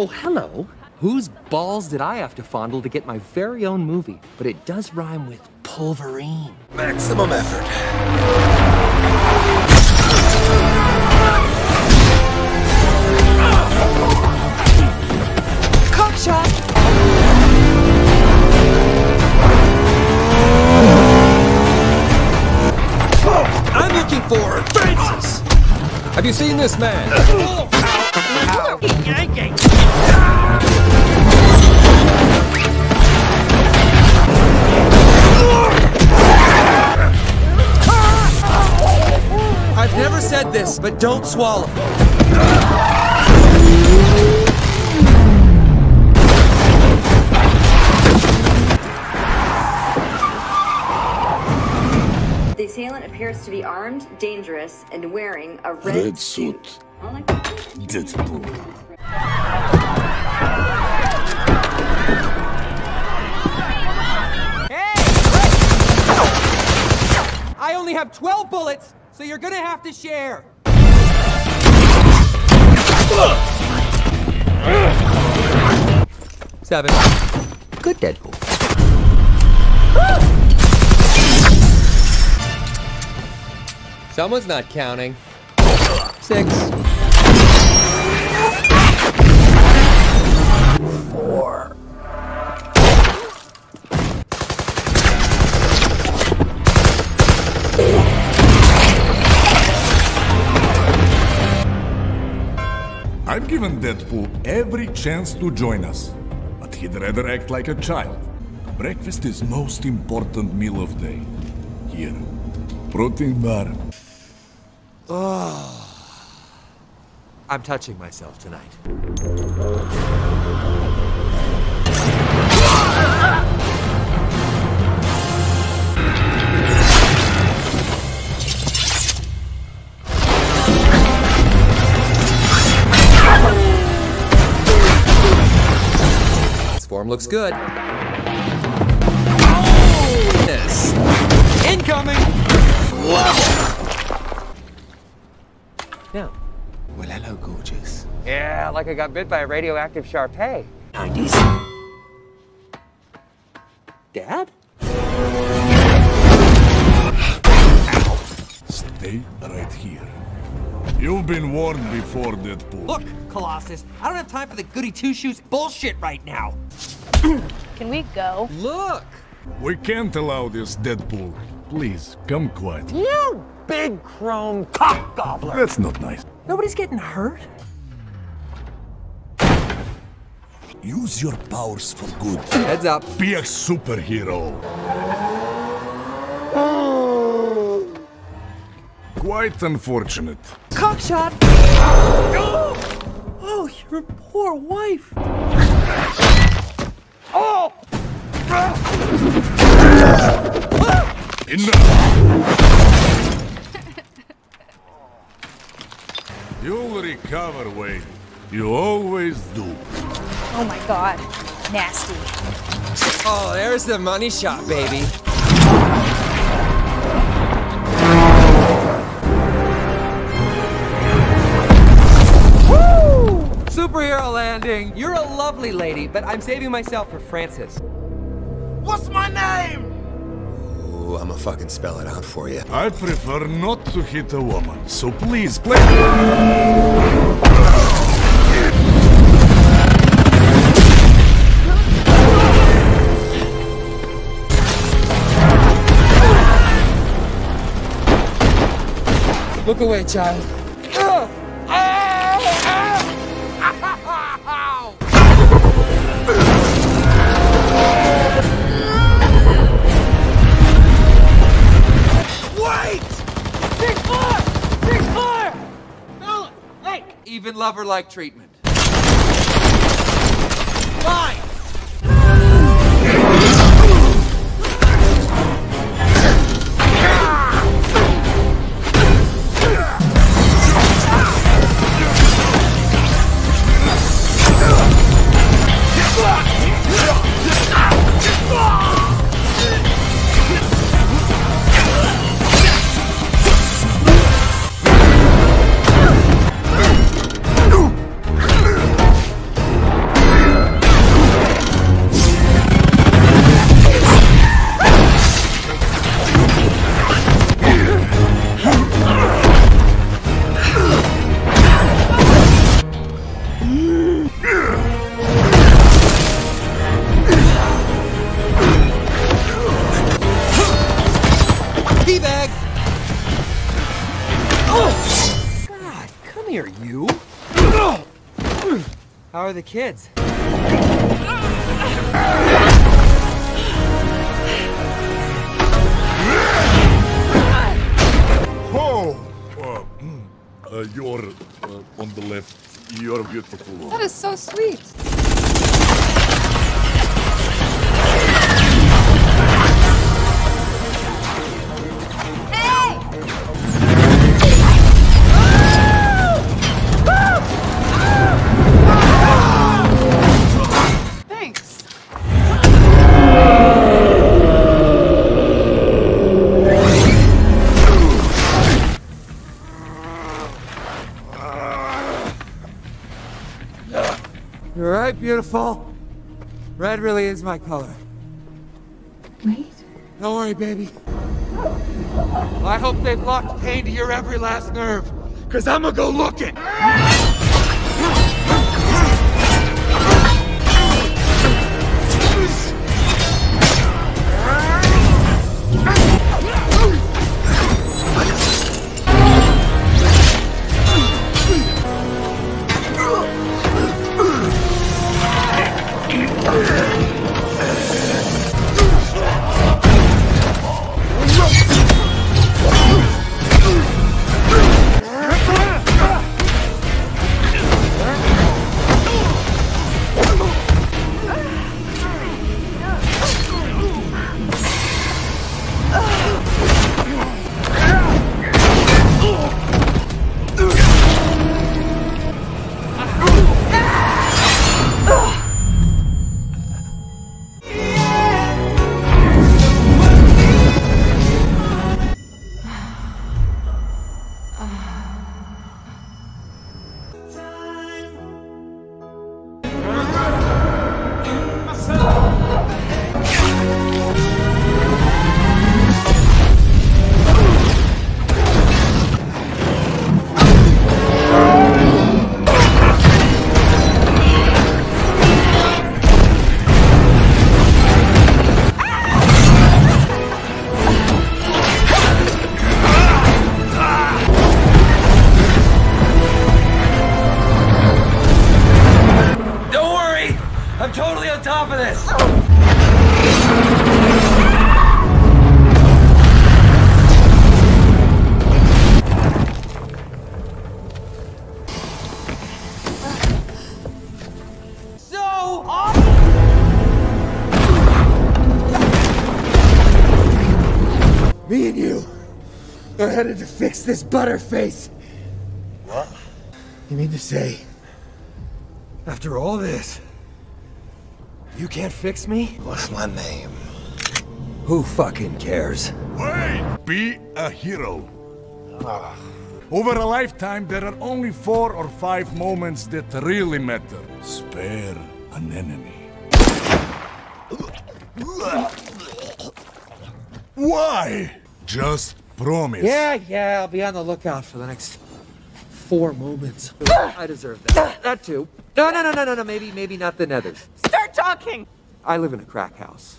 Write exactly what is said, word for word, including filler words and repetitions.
Oh, hello. Whose balls did I have to fondle to get my very own movie? But it does rhyme with Pulverine. Maximum effort. I'm looking for Francis! Have you seen this man? Ow, ow, ow. I've never said this, but don't swallow. The assailant appears to be armed, dangerous, and wearing a red, red suit. suit. Deadpool. Hey! I only have twelve bullets, so you're gonna have to share. Seven. Good Deadpool. Someone's not counting. Six. Four. I've given Deadpool every chance to join us, but he'd rather act like a child. Breakfast is most important meal of day. Here, protein bar. Oh, I'm touching myself tonight. This form looks good. Oh, yes. Incoming! Whoa. No. Well, hello, gorgeous. Yeah, like I got bit by a radioactive Shar-Pei. nineties. Dad? Ow. Stay right here. You've been warned before, Deadpool. Look, Colossus, I don't have time for the goody two-shoes bullshit right now. Can we go? Look! We can't allow this, Deadpool. Please, come quiet. You! Big chrome cock gobbler. That's not nice. Nobody's getting hurt. Use your powers for good. Heads up. Be a superhero. Oh. Quite unfortunate. Cock shot. Oh, your poor wife. Oh. Enough. You'll recover, Wade. You always do. Oh my god. Nasty. Oh, there's the money shot, baby. Woo! Superhero landing. You're a lovely lady, but I'm saving myself for Francis. What's my name? I'ma fucking spell it out for you. I prefer not to hit a woman, so please play. Look away, child. Even lover-like treatment. Fine! here, you! How are the kids? Oh! Uh, uh, you're uh, on the left. You're beautiful. That is so sweet. You're right, beautiful. Red really is my color. Wait. Don't worry, baby. I hope they've locked pain to your every last nerve, cause I'ma go looking. Me and you are headed to fix this butterface. What? You mean to say, after all this, you can't fix me? What's my name? Who fucking cares? Wade! Be a hero. Ah. Over a lifetime, there are only four or five moments that really matter. Spare an enemy. Why? Just promise. Yeah, yeah, I'll be on the lookout for the next four moments. I deserve that. That too. No, no, no, no, no, no, maybe, maybe not the nethers. Start talking! I live in a crack house.